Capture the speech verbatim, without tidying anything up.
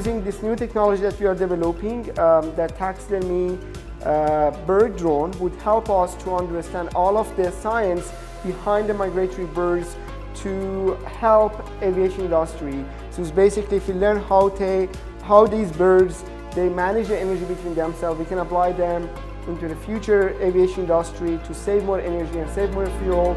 using this new technology that we are developing, um, the taxidermy uh, bird drone, would help us to understand all of the science behind the migratory birds to help aviation industry. So it's basically, if we learn how they, how these birds they manage the energy between themselves, we can apply them into the future aviation industry to save more energy and save more fuel.